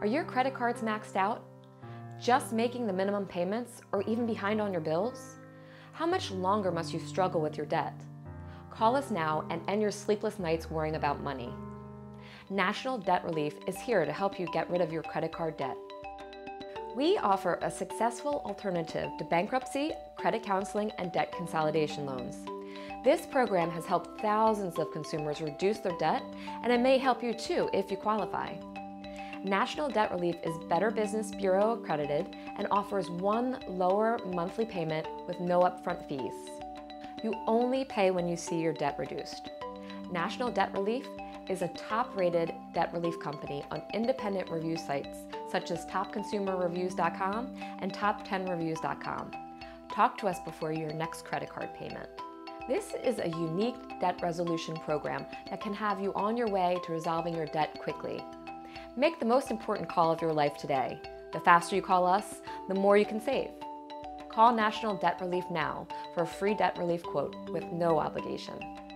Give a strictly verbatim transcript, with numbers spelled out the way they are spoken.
Are your credit cards maxed out? Just making the minimum payments or even behind on your bills? How much longer must you struggle with your debt? Call us now and end your sleepless nights worrying about money. National Debt Relief is here to help you get rid of your credit card debt. We offer a successful alternative to bankruptcy, credit counseling, and debt consolidation loans. This program has helped thousands of consumers reduce their debt, and it may help you too if you qualify. National Debt Relief is Better Business Bureau accredited and offers one lower monthly payment with no upfront fees. You only pay when you see your debt reduced. National Debt Relief is a top-rated debt relief company on independent review sites such as top consumer reviews dot com and top ten reviews dot com. Talk to us before your next credit card payment. This is a unique debt resolution program that can have you on your way to resolving your debt quickly. Make the most important call of your life today. The faster you call us, the more you can save. Call National Debt Relief now for a free debt relief quote with no obligation.